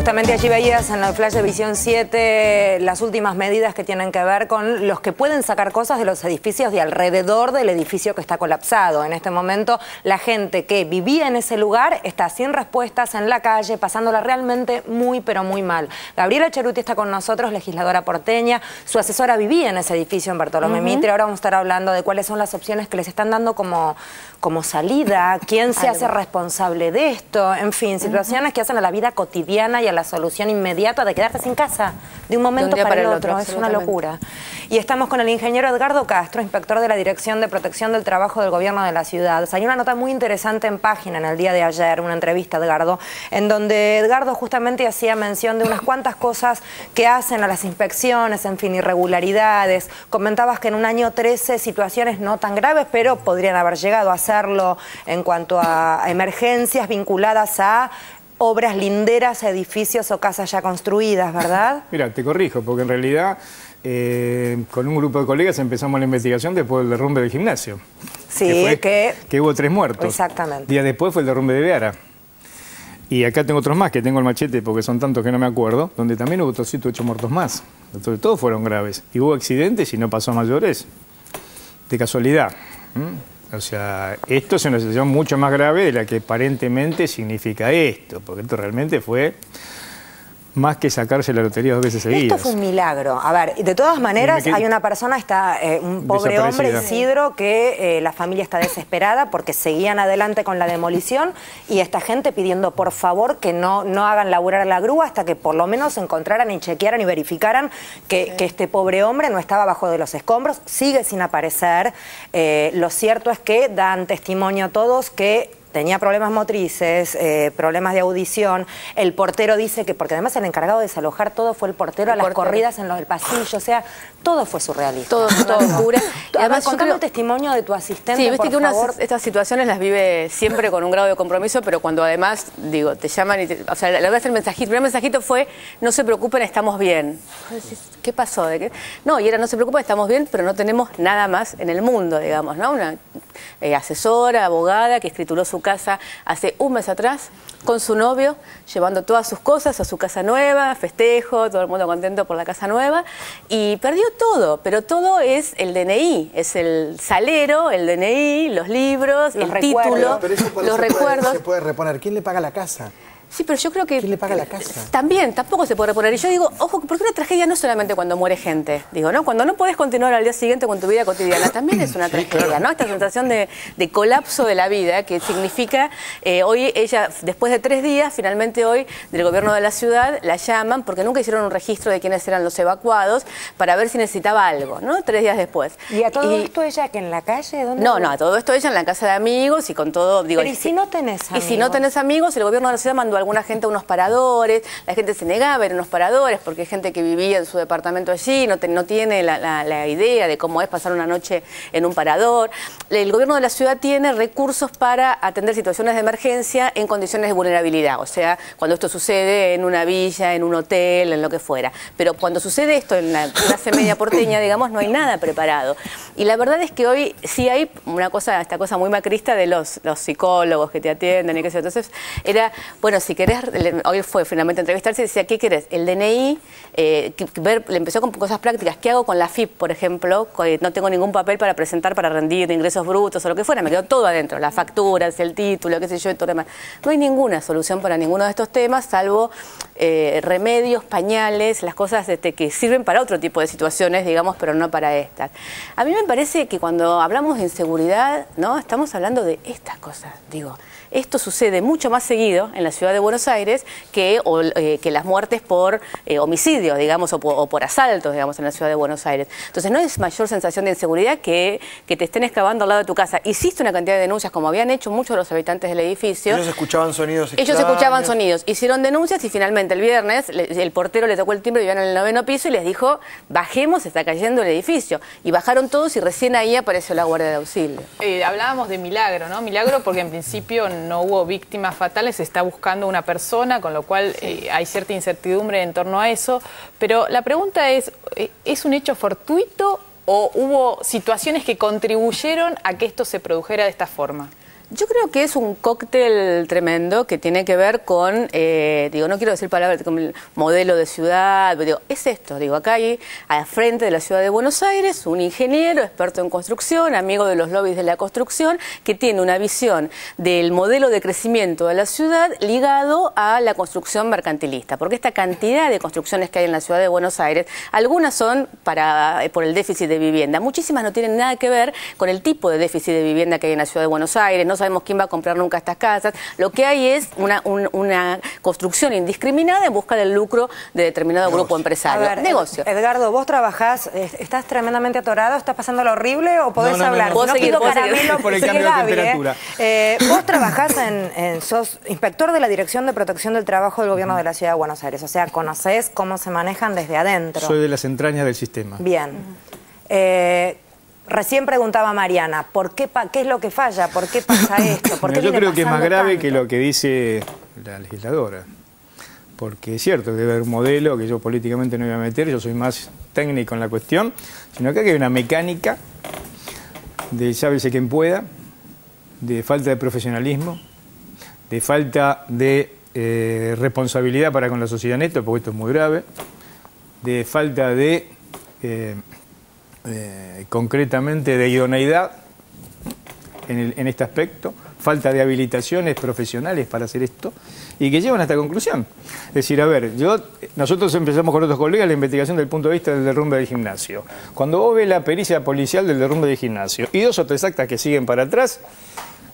Justamente allí veías en el flash de Visión 7 las últimas medidas que tienen que ver con los que pueden sacar cosas de los edificios de alrededor del edificio que está colapsado. En este momento la gente que vivía en ese lugar está sin respuestas en la calle, pasándola realmente muy pero muy mal. Gabriela Cerrutti está con nosotros, legisladora porteña, su asesora vivía en ese edificio en Bartolomé Mitre. Ahora vamos a estar hablando de cuáles son las opciones que les están dando como salida, quién se hace responsable de esto, en fin, situaciones que hacen a la vida cotidiana y a la solución inmediata de quedarse sin casa de un momento para el otro. Es una locura. Y estamos con el ingeniero Edgardo Castro, inspector de la Dirección de Protección del Trabajo del Gobierno de la Ciudad. Hay una nota muy interesante en Página en el día de ayer, una entrevista a Edgardo, en donde Edgardo justamente hacía mención de unas cuantas cosas que hacen a las inspecciones, en fin, irregularidades. Comentabas que en un año 13 situaciones no tan graves, pero podrían haber llegado a serlo en cuanto a emergencias vinculadas a obras linderas, edificios o casas ya construidas, ¿verdad? Mira, te corrijo, porque en realidad con un grupo de colegas empezamos la investigación después del derrumbe del gimnasio. Sí, que hubo 3 muertos. Exactamente. Días después fue el derrumbe de Beara. Y acá tengo otros más, que tengo el machete porque son tantos que no me acuerdo, donde también hubo otros 7 u 8 muertos más. Entonces, todos fueron graves. Y hubo accidentes y no pasó a mayores. De casualidad. O sea, esto es una situación mucho más grave de la que aparentemente significa esto, porque esto realmente fue más que sacarse la lotería 2 veces seguidas. Esto fue un milagro. A ver, de todas maneras, hay una persona, un pobre hombre, Isidro, que la familia está desesperada porque seguían adelante con la demolición y esta gente pidiendo por favor que no hagan laburar la grúa hasta que por lo menos encontraran y chequearan y verificaran que este pobre hombre no estaba bajo de los escombros. Sigue sin aparecer. Lo cierto es que dan testimonio a todos que tenía problemas motrices, problemas de audición. El portero dice que, porque además el encargado de desalojar todo fue el portero, a las corridas en el pasillo, o sea, todo fue surrealista. Todo fue una locura. Y además, contame un testimonio de tu asistente, sí, viste por que favor. Estas situaciones las vive siempre con un grado de compromiso, pero cuando además, digo, te llaman y o sea, la verdad es el primer mensajito fue, no se preocupen, estamos bien. ¿Qué pasó? ¿De qué? No, y era, no se preocupen, estamos bien, pero no tenemos nada más en el mundo, digamos, ¿no? Una asesora, abogada, que escrituró su casa hace un mes atrás con su novio, llevando todas sus cosas a su casa nueva, festejo, todo el mundo contento por la casa nueva, y perdió todo, pero todo es el DNI, es el salero, el DNI, los libros, el título, los recuerdos. Se puede reponer. ¿Quién le paga la casa? Sí, pero yo creo que... ¿Quién le paga la casa? También, tampoco se puede reponer. Y yo digo, ojo, porque una tragedia no es solamente cuando muere gente, digo, ¿no? Cuando no podés continuar al día siguiente con tu vida cotidiana, también es una tragedia, claro, ¿no? Esta sensación de colapso de la vida, que significa, hoy ella, después de 3 días, finalmente hoy, del gobierno de la ciudad, la llaman, porque nunca hicieron un registro de quiénes eran los evacuados, para ver si necesitaba algo, ¿no? 3 días después. ¿Y a todo esto ella que en la calle? ¿Dónde no, no, a todo esto ella en la casa de amigos y con todo... Digo, pero ¿y si no tenés amigos? Y si no tenés amigos, el gobierno de la ciudad mandó alguna gente a unos paradores, la gente se negaba a ir a unos paradores porque hay gente que vivía en su departamento allí, no tiene la idea de cómo es pasar una noche en un parador. El gobierno de la ciudad tiene recursos para atender situaciones de emergencia en condiciones de vulnerabilidad, o sea, cuando esto sucede en una villa, en un hotel, en lo que fuera. Pero cuando sucede esto en una clase media porteña, digamos, no hay nada preparado. Y la verdad es que hoy sí hay una cosa, esta cosa muy macrista de los psicólogos que te atienden y qué sé yo. Entonces, era, bueno, si querés, hoy fue finalmente entrevistarse y decía, ¿qué querés? El DNI, le empezó con cosas prácticas. ¿Qué hago con la AFIP, por ejemplo? No tengo ningún papel para presentar, para rendir ingresos brutos o lo que fuera. Me quedó todo adentro, las facturas, el título, qué sé yo, y todo demás. No hay ninguna solución para ninguno de estos temas, salvo remedios, pañales, las cosas que sirven para otro tipo de situaciones, digamos, pero no para estas. A mí me parece que cuando hablamos de inseguridad, ¿no? Estamos hablando de estas cosas, digo. Esto sucede mucho más seguido en la ciudad de Buenos Aires que las muertes por homicidios, digamos, o por asaltos, digamos, en la ciudad de Buenos Aires. Entonces, no es mayor sensación de inseguridad que te estén excavando al lado de tu casa. Hiciste una cantidad de denuncias, como habían hecho muchos de los habitantes del edificio. Ellos escuchaban sonidos extraños. Ellos escuchaban sonidos, hicieron denuncias y finalmente el viernes el portero le tocó el timbre, vivían en el 9º piso y les dijo, bajemos, está cayendo el edificio. Y bajaron todos y recién ahí apareció la Guardia de Auxilio. Hablábamos de milagro, ¿no? Milagro porque en principio no hubo víctimas fatales, se está buscando una persona, con lo cual hay cierta incertidumbre en torno a eso. Pero la pregunta ¿es un hecho fortuito o hubo situaciones que contribuyeron a que esto se produjera de esta forma? Yo creo que es un cóctel tremendo que tiene que ver con, digo, no quiero decir palabras como el modelo de ciudad, pero digo, es esto, digo, acá hay, al frente de la ciudad de Buenos Aires, un ingeniero, experto en construcción, amigo de los lobbies de la construcción, que tiene una visión del modelo de crecimiento de la ciudad ligado a la construcción mercantilista, porque esta cantidad de construcciones que hay en la ciudad de Buenos Aires, algunas son por el déficit de vivienda, muchísimas no tienen nada que ver con el tipo de déficit de vivienda que hay en la ciudad de Buenos Aires, no sabemos quién va a comprar nunca estas casas. Lo que hay es una construcción indiscriminada en busca del lucro de determinado grupo empresario. A ver, negocio. Edgardo, vos trabajás, estás tremendamente atorado, estás pasando lo horrible o podés hablar. No, seguir, pido caramelo por el cambio de temperatura. Vos trabajás sos inspector de la Dirección de Protección del Trabajo del Gobierno de la Ciudad de Buenos Aires, o sea, conocés cómo se manejan desde adentro. Soy de las entrañas del sistema. Bien. Recién preguntaba Mariana, ¿qué es lo que falla? ¿Por qué pasa esto? ¿Por qué yo creo que es más grave tanto que lo que dice la legisladora. Porque es cierto, debe haber un modelo que yo políticamente no voy a meter, yo soy más técnico en la cuestión, sino que acá hay una mecánica de llábese quien pueda, de falta de profesionalismo, de falta de responsabilidad para con la sociedad en esto, porque esto es muy grave, de falta de... concretamente de idoneidad en este aspecto, falta de habilitaciones profesionales para hacer esto, y que llevan a esta conclusión. Es decir, a ver, nosotros empezamos con otros colegas la investigación del punto de vista del derrumbe del gimnasio. Cuando vos ves la pericia policial del derrumbe del gimnasio y dos o tres actas que siguen para atrás,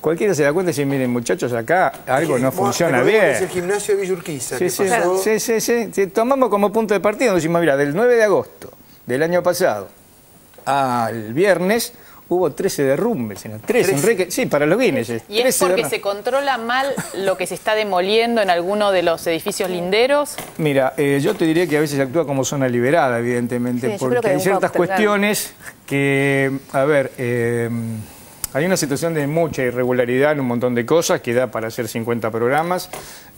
cualquiera se da cuenta y dice, miren muchachos, acá algo no funciona bien. Es el gimnasio de Villa Urquiza. Sí, tomamos como punto de partida, nos decimos, mira, del 9 de agosto del año pasado al viernes hubo 13 derrumbes, 13, Enrique, sí, para los Guinness. ¿Y es porque se controla mal lo que se está demoliendo en alguno de los edificios linderos? Mira, yo te diría que a veces actúa como zona liberada, evidentemente, sí, porque hay ciertas cuestiones que, a ver, hay una situación de mucha irregularidad en un montón de cosas que da para hacer 50 programas.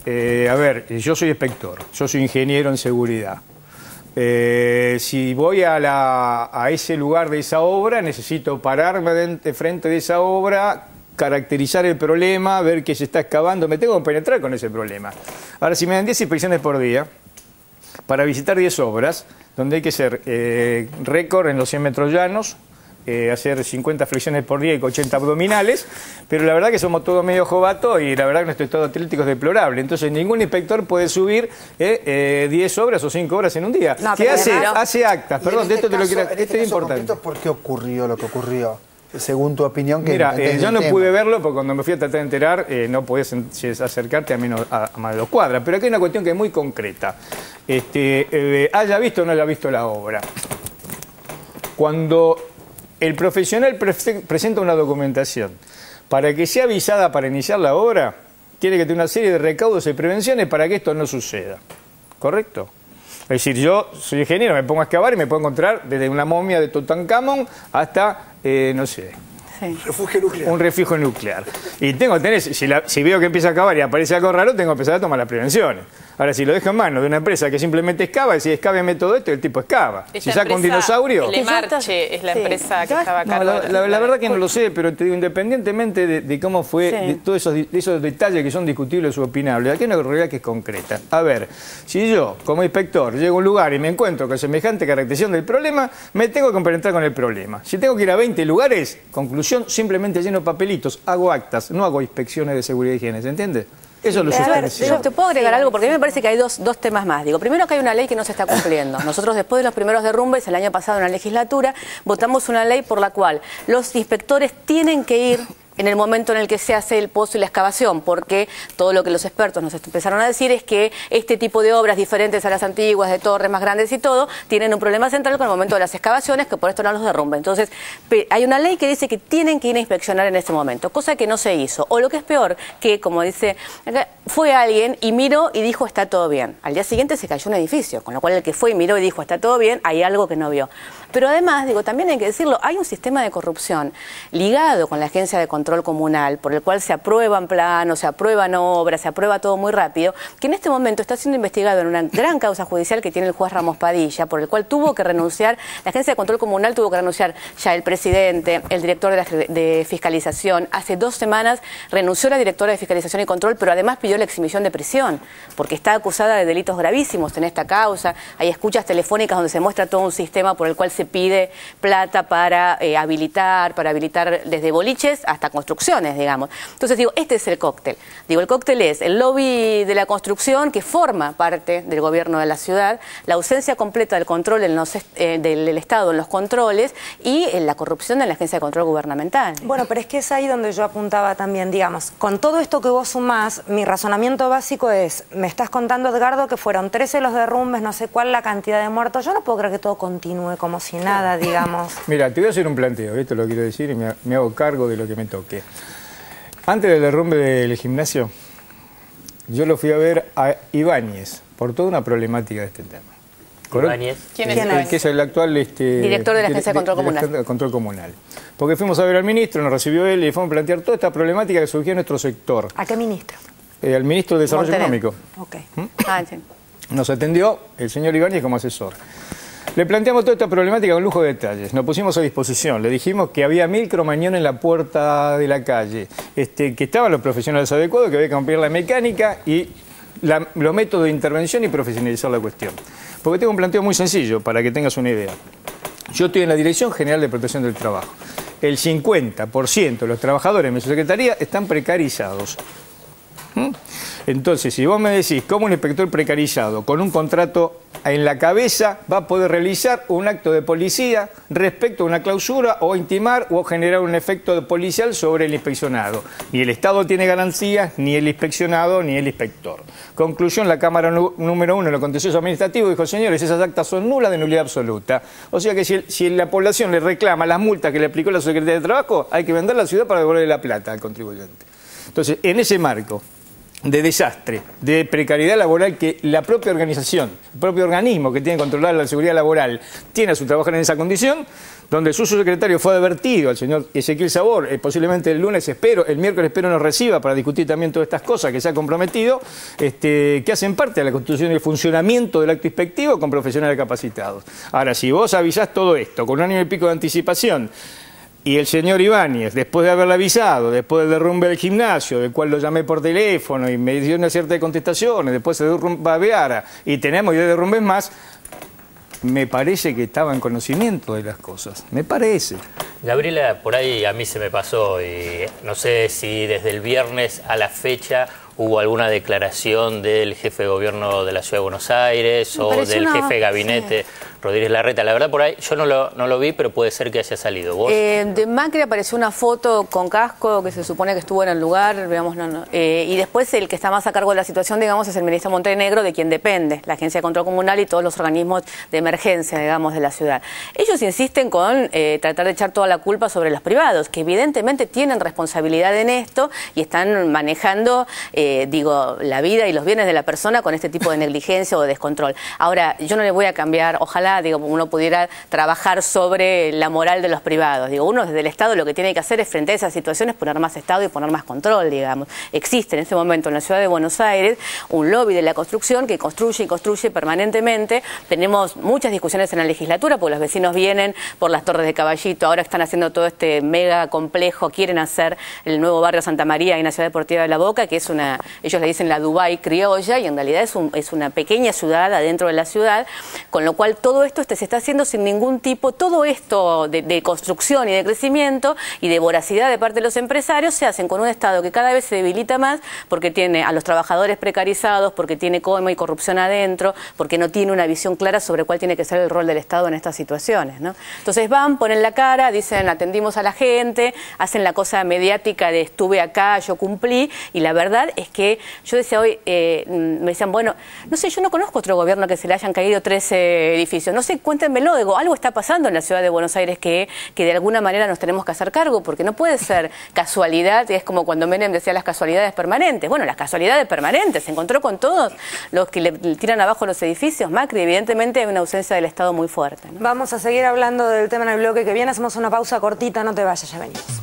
A ver, yo soy inspector, yo soy ingeniero en seguridad. Si voy a ese lugar de esa obra, necesito pararme de frente de esa obra, caracterizar el problema, ver qué se está excavando, me tengo que penetrar con ese problema. Ahora, si me dan 10 inspecciones por día, para visitar 10 obras, donde hay que ser récord en los 100 metros llanos, hacer 50 flexiones por día y 80 abdominales, pero la verdad que somos todos medio jovatos y la verdad que nuestro estado atlético es deplorable. Entonces ningún inspector puede subir 10 obras o 5 horas en un día. No, ¿qué hace? No. Hace actas. Perdón, de este esto caso, te lo quiero... Esto es importante. ¿Por qué ocurrió lo que ocurrió? Según tu opinión... Mira, yo no pude verlo porque cuando me fui a tratar de enterar no podías acercarte a menos a más de 2 cuadras. Pero aquí hay una cuestión que es muy concreta. Haya visto o no haya visto la obra. Cuando... el profesional presenta una documentación. Para que sea avisada para iniciar la obra, tiene que tener una serie de recaudos y prevenciones para que esto no suceda. ¿Correcto? Es decir, yo soy ingeniero, me pongo a excavar y me puedo encontrar desde una momia de Totankamón hasta, no sé... sí. Refugio nuclear. Un refugio nuclear. Y tengo que tener, si veo que empieza a excavar y aparece algo raro, tengo que empezar a tomar las prevenciones. Ahora, si lo dejo en manos de una empresa que simplemente excava, y si excáveme todo esto, el tipo excava. Si saca un dinosaurio... Lemarche es la empresa que estaba acá. No, la verdad que no lo sé, pero te digo, independientemente de cómo fue, de todos esos detalles que son discutibles o opinables, aquí hay una realidad que es concreta. A ver, si yo, como inspector, llego a un lugar y me encuentro con semejante caracterización del problema, me tengo que penetrar con el problema. Si tengo que ir a 20 lugares, conclusión, simplemente lleno papelitos, hago actas, no hago inspecciones de seguridad y higiene, ¿se entiende? Eso lo yo te puedo agregar algo, porque a mí me parece que hay dos temas más. Digo, primero que hay una ley que no se está cumpliendo. Nosotros después de los primeros derrumbes, el año pasado en la legislatura, votamos una ley por la cual los inspectores tienen que ir en el momento en el que se hace el pozo y la excavación, porque todo lo que los expertos nos empezaron a decir es que este tipo de obras diferentes a las antiguas, de torres más grandes y todo, tienen un problema central con el momento de las excavaciones, que por esto no los derrumba. Entonces, hay una ley que dice que tienen que ir a inspeccionar en ese momento, cosa que no se hizo. O lo que es peor, que como dice, fue alguien y miró y dijo está todo bien. Al día siguiente se cayó un edificio, con lo cual el que fue y miró y dijo está todo bien, hay algo que no vio. Pero además, digo, también hay que decirlo, hay un sistema de corrupción ligado con la Agencia de Control Comunal, por el cual se aprueban planos, se aprueban obras, se aprueba todo muy rápido, que en este momento está siendo investigado en una gran causa judicial que tiene el juez Ramos Padilla, por el cual tuvo que renunciar, la Agencia de Control Comunal tuvo que renunciar ya el presidente, el director de fiscalización. Hace 2 semanas renunció la directora de fiscalización y control, pero además pidió la exhibición de prisión, porque está acusada de delitos gravísimos en esta causa. Hay escuchas telefónicas donde se muestra todo un sistema por el cual se pide plata para habilitar desde boliches hasta construcciones, digamos. Entonces, digo, este es el cóctel. Digo, el cóctel es el lobby de la construcción que forma parte del gobierno de la ciudad, la ausencia completa del control en los del Estado en los controles y en la corrupción de la Agencia de Control Gubernamental. Bueno, pero es que es ahí donde yo apuntaba también, digamos, con todo esto que vos sumás, mi razonamiento básico es, me estás contando, Edgardo, que fueron 13 los derrumbes, no sé cuál la cantidad de muertos, yo no puedo creer que todo continúe como si nada, digamos. Mira, te voy a hacer un planteo, esto lo quiero decir y me hago cargo de lo que me toque. Antes del derrumbe del gimnasio, yo lo fui a ver a Ibáñez, por toda una problemática de este tema. Ibáñez. ¿Quién es Ibáñez? Que es el actual director de la Agencia de Control Comunal. Porque fuimos a ver al ministro, nos recibió él y fuimos a plantear toda esta problemática que surgía en nuestro sector. ¿A qué ministro? Al ministro de Desarrollo Montenegro. Económico. Okay. Nos atendió el señor Ibáñez como asesor. Le planteamos toda esta problemática con lujo de detalles. Nos pusimos a disposición. Le dijimos que había 1000 cromañones en la puerta de la calle, que estaban los profesionales adecuados, que había que ampliar la mecánica y los métodos de intervención y profesionalizar la cuestión. Porque tengo un planteo muy sencillo, para que tengas una idea. Yo estoy en la Dirección General de Protección del Trabajo. El 50% de los trabajadores en mi secretaría están precarizados. Entonces, si vos me decís cómo un inspector precarizado con un contrato en la cabeza va a poder realizar un acto de policía respecto a una clausura o intimar o generar un efecto policial sobre el inspeccionado. Ni el Estado tiene garantías, ni el inspeccionado, ni el inspector. Conclusión, la Cámara número 1 de lo contencioso administrativo dijo, señores, esas actas son nulas de nulidad absoluta. O sea que si la población le reclama las multas que le aplicó la Secretaría de Trabajo, hay que vender la ciudad para devolverle la plata al contribuyente. Entonces, en ese marco de desastre, de precariedad laboral que la propia organización, el propio organismo que tiene que controlar la seguridad laboral tiene a su trabajador en esa condición, donde su subsecretario fue advertido al señor Ezequiel Sabor, posiblemente el lunes el miércoles nos reciba para discutir también todas estas cosas que se ha comprometido, que hacen parte de la constitución y el funcionamiento del acto inspectivo con profesionales capacitados. Ahora, si vos avisás todo esto con 1 año y pico de anticipación, y el señor Ibáñez, después de haberle avisado, después del derrumbe del gimnasio, del cual lo llamé por teléfono y me dio una cierta contestación, después se derrumba Beara y tenemos 10 derrumbes más, me parece que estaba en conocimiento de las cosas. Me parece. Gabriela, por ahí a mí se me pasó. Y no sé si desde el viernes a la fecha hubo alguna declaración del jefe de gobierno de la Ciudad de Buenos Aires o del jefe de gabinete, Rodríguez Larreta. La verdad, por ahí yo no lo vi, pero puede ser que haya salido. ¿Vos? De Macri apareció una foto con casco que se supone que estuvo en el lugar, digamos, y después el que está más a cargo de la situación, digamos, es el ministro Montenegro, de quien depende la Agencia de Control Comunal y todos los organismos de emergencia, digamos, de la ciudad. Ellos insisten con tratar de echar toda la culpa sobre los privados, que evidentemente tienen responsabilidad en esto y están manejando la vida y los bienes de la persona con este tipo de negligencia o de descontrol. Ahora, yo no le voy a cambiar, ojalá, digo, uno pudiera trabajar sobre la moral de los privados. Digo, uno desde el Estado lo que tiene que hacer es, frente a esas situaciones, poner más Estado y poner más control, digamos. Existe en este momento en la Ciudad de Buenos Aires un lobby de la construcción que construye y construye permanentemente. Tenemos muchas discusiones en la legislatura porque los vecinos vienen por las torres de Caballito, ahora están haciendo todo este mega complejo, quieren hacer el nuevo barrio Santa María en la ciudad deportiva de La Boca, que es una, ellos le dicen la Dubái criolla, y en realidad es una pequeña ciudad adentro de la ciudad, con lo cual todo esto se está haciendo sin ningún tipo, todo esto de construcción y de crecimiento y de voracidad de parte de los empresarios se hacen con un Estado que cada vez se debilita más porque tiene a los trabajadores precarizados, porque tiene coma y corrupción adentro, porque no tiene una visión clara sobre cuál tiene que ser el rol del Estado en estas situaciones, ¿no? Entonces van, ponen la cara, dicen atendimos a la gente, hacen la cosa mediática de estuve acá, yo cumplí, y la verdad es que yo decía hoy, me decían, bueno, no sé, yo no conozco otro gobierno que se le hayan caído 13 edificios. juicio. No sé, cuéntenmelo, digo, algo está pasando en la ciudad de Buenos Aires que de alguna manera nos tenemos que hacer cargo, porque no puede ser casualidad, es como cuando Menem decía las casualidades permanentes. Bueno, las casualidades permanentes, se encontró con todos los que le tiran abajo los edificios. Macri, evidentemente hay una ausencia del Estado muy fuerte, ¿no? Vamos a seguir hablando del tema en el bloque que viene, hacemos una pausa cortita, no te vayas, ya venimos.